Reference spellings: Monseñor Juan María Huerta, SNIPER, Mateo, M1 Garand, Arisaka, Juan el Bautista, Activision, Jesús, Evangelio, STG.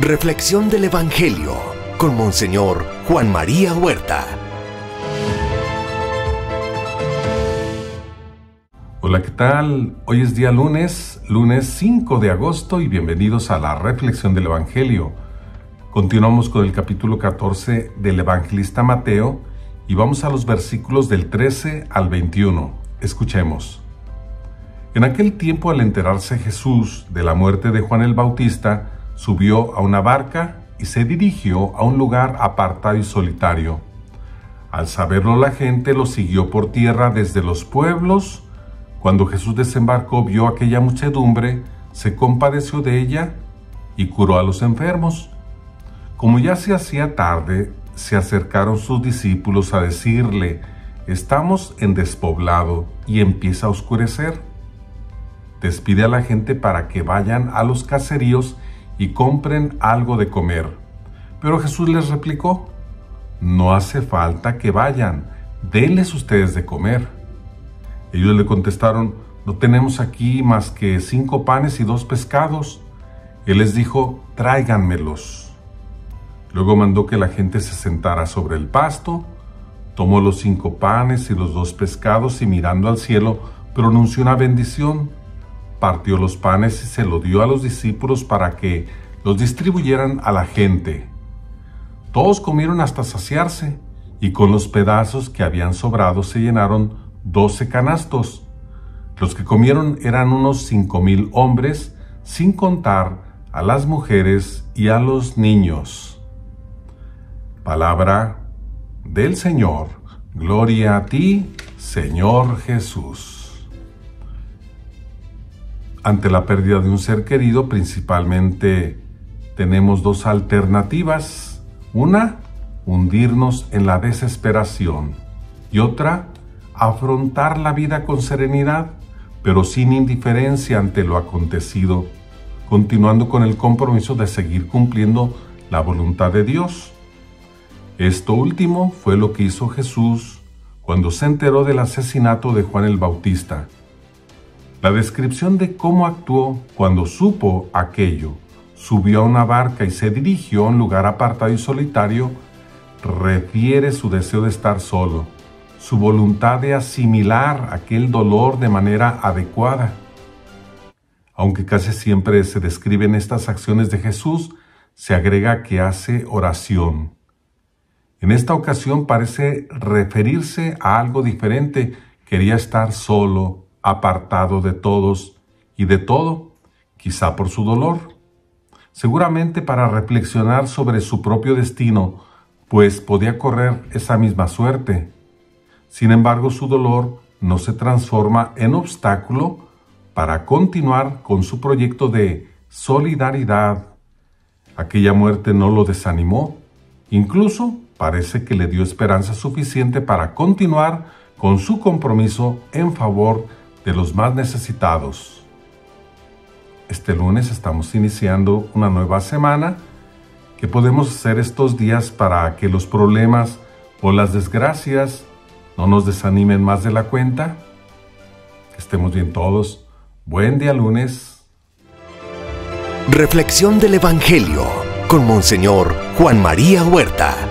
Reflexión del Evangelio con Monseñor Juan María Huerta. Hola, ¿qué tal? Hoy es día lunes 5 de agosto y bienvenidos a la Reflexión del Evangelio. Continuamos con el capítulo 14 del evangelista Mateo y vamos a los versículos del 13 al 21. Escuchemos. En aquel tiempo, al enterarse Jesús de la muerte de Juan el Bautista, subió a una barca y se dirigió a un lugar apartado y solitario. Al saberlo, la gente lo siguió por tierra desde los pueblos. Cuando Jesús desembarcó, vio aquella muchedumbre, se compadeció de ella y curó a los enfermos. Como ya se hacía tarde, se acercaron sus discípulos a decirle: «Estamos en despoblado y empieza a oscurecer. Despide a la gente para que vayan a los caseríos y compren algo de comer». Pero Jesús les replicó: «No hace falta que vayan, denles ustedes de comer». Ellos le contestaron: «No tenemos aquí más que 5 panes y 2 pescados». Él les dijo: «Tráiganmelos». Luego mandó que la gente se sentara sobre el pasto, tomó los 5 panes y los 2 pescados y, mirando al cielo, pronunció una bendición. Partió los panes y se lo dio a los discípulos para que los distribuyeran a la gente. Todos comieron hasta saciarse, y con los pedazos que habían sobrado se llenaron 12 canastos. Los que comieron eran unos 5,000 hombres, sin contar a las mujeres y a los niños. Palabra del Señor. Gloria a ti, Señor Jesús. Ante la pérdida de un ser querido, principalmente tenemos 2 alternativas. Una, hundirnos en la desesperación. Y otra, afrontar la vida con serenidad, pero sin indiferencia ante lo acontecido, continuando con el compromiso de seguir cumpliendo la voluntad de Dios. Esto último fue lo que hizo Jesús cuando se enteró del asesinato de Juan el Bautista. La descripción de cómo actuó cuando supo aquello, subió a una barca y se dirigió a un lugar apartado y solitario, refiere su deseo de estar solo, su voluntad de asimilar aquel dolor de manera adecuada. Aunque casi siempre se describen estas acciones de Jesús, se agrega que hace oración. En esta ocasión parece referirse a algo diferente. Quería estar solo, apartado de todos y de todo, quizá por su dolor, seguramente para reflexionar sobre su propio destino, pues podía correr esa misma suerte. Sin embargo, su dolor no se transforma en obstáculo para continuar con su proyecto de solidaridad. Aquella muerte no lo desanimó, incluso parece que le dio esperanza suficiente para continuar con su compromiso en favor de los más necesitados. Este lunes estamos iniciando una nueva semana. ¿Qué podemos hacer estos días para que los problemas o las desgracias no nos desanimen más de la cuenta? Que estemos bien todos. Buen día lunes. Reflexión del Evangelio con Monseñor Juan María Huerta.